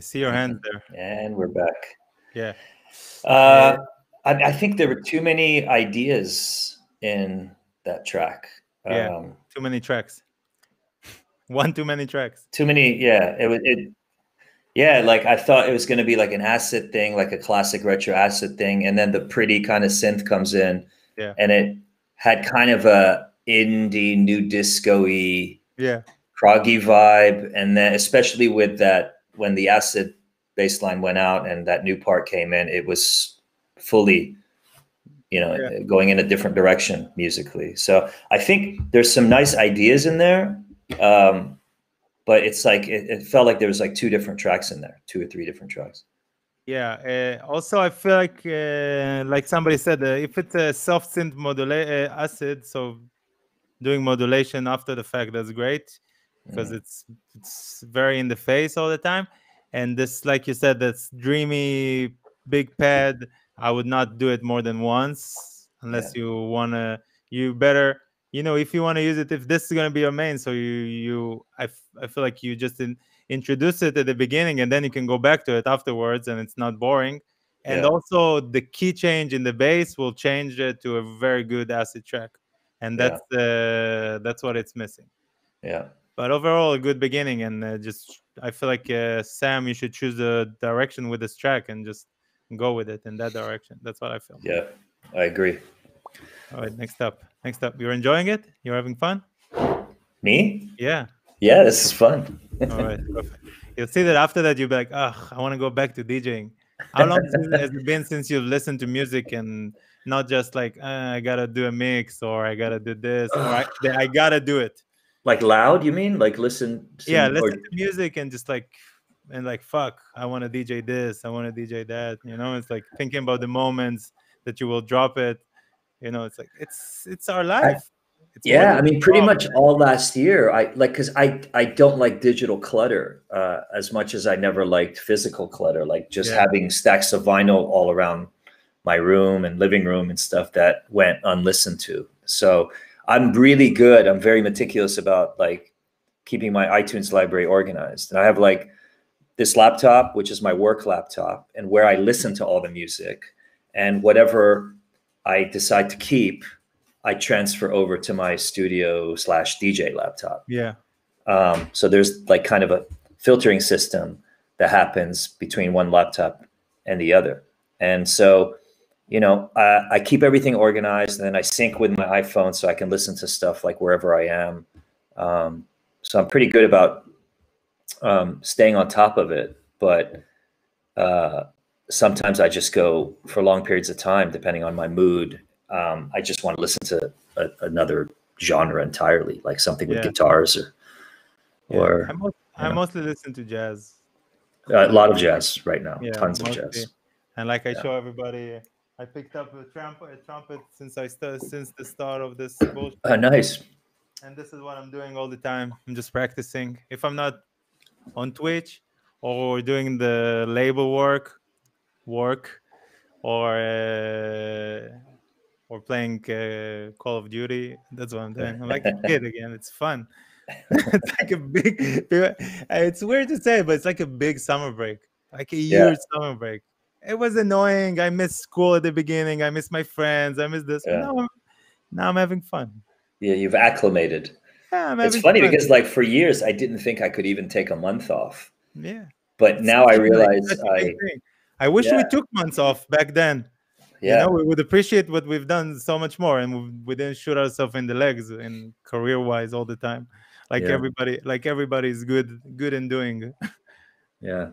I see your hand there. And we're back. Yeah. I think there were too many ideas in that track. Yeah, too many tracks. One too many tracks. Too many, yeah. Yeah, like I thought it was going to be like an acid thing, like a classic retro acid thing, and then the pretty kind of synth comes in, yeah, and it had kind of a indie new disco-y, yeah, proggy vibe, and then especially with that when the acid bass line went out and that new part came in, it was fully, you know, yeah, going in a different direction musically. So I think there's some nice ideas in there. But it's like it felt like there was like two different tracks in there, two or three different tracks. Yeah. Also, I feel like somebody said, if it's a soft synth acid, so doing modulation after the fact, that's great because it's very in the face all the time. And this, like you said, that's dreamy big pad. I would not do it more than once unless you wanna. You better. You know, if you want to use it, if this is going to be your main, so I feel like you just introduce it at the beginning and then you can go back to it afterwards and it's not boring. And also the key change in the bass will change it to a very good acid track. And that's what it's missing. Yeah. But overall, a good beginning. And just, I feel like, Sam, you should choose the direction with this track and just go with it in that direction. That's what I feel. Yeah, I agree. All right, next up, you're enjoying it? You're having fun? Me? Yeah, this is fun. All right, perfect. You'll see that after that, you'll be like, oh, I want to go back to DJing. How long has it been since you've listened to music and not just like, I got to do a mix or I got to do this or I got to do it? Like loud, you mean? Like listen? Listen to music and just like, fuck, I want to DJ this, I want to DJ that. You know, it's like thinking about the moments that you will drop it. You know, it's like it's our life. I mean, pretty much all last year. Because I don't like digital clutter as much as I never liked physical clutter. Like just having stacks of vinyl all around my room and living room and stuff that went unlistened to. So I'm really good. I'm very meticulous about like keeping my iTunes library organized. And I have like this laptop, which is my work laptop, and where I listen to all the music and whatever I decide to keep, I transfer over to my studio / DJ laptop. Yeah. So there's like kind of a filtering system that happens between one laptop and the other. And so, you know, I keep everything organized and then I sync with my iPhone so I can listen to stuff like wherever I am. So I'm pretty good about staying on top of it, but, sometimes I just go for long periods of time, depending on my mood. I just want to listen to another genre entirely, like something with guitars or. I mostly listen to jazz. A lot of jazz right now, tons of jazz. And like I show everybody, I picked up a trumpet since the start of this bullshit. Nice. And this is what I'm doing all the time. I'm just practicing. If I'm not on Twitch or doing the label work or playing Call of Duty. That's what I'm doing. I'm like a kid again. It's fun. It's like a big, it's weird to say, but it's like a big summer break, like a year summer break. It was annoying. I missed school at the beginning. I missed my friends. I missed this. Yeah. Now I'm having fun. Yeah, you've acclimated. Yeah, it's funny because like for years, I didn't think I could even take a month off. Yeah. But it's now I realize I wish we took months off back then. Yeah, you know, we would appreciate what we've done so much more, and we didn't shoot ourselves in the legs in career-wise all the time, like everybody. Like everybody's good in doing. Yeah,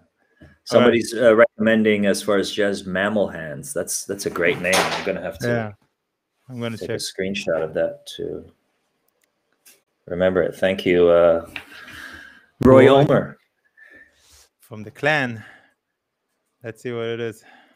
somebody's recommending as far as jazz, mammal hands. That's a great name. I'm gonna have to. Yeah. I'm gonna take a screenshot of that to remember it. Thank you, Roy Ulmer, from the clan. Let's see what it is.